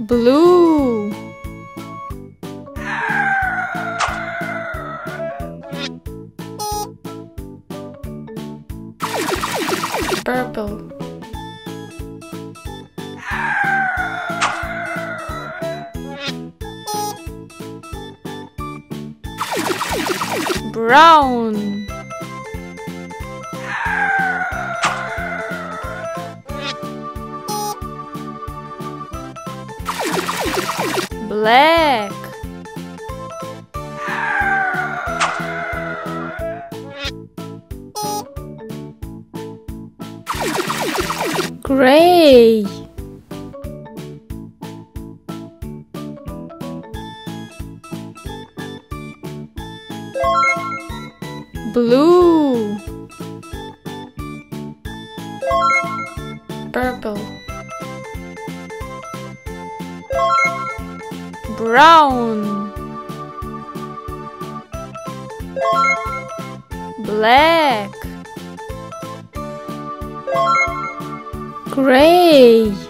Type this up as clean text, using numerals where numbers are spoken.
Blue. Purple. Brown. Black. Gray. Blue. Purple. Brown. Black. Gray.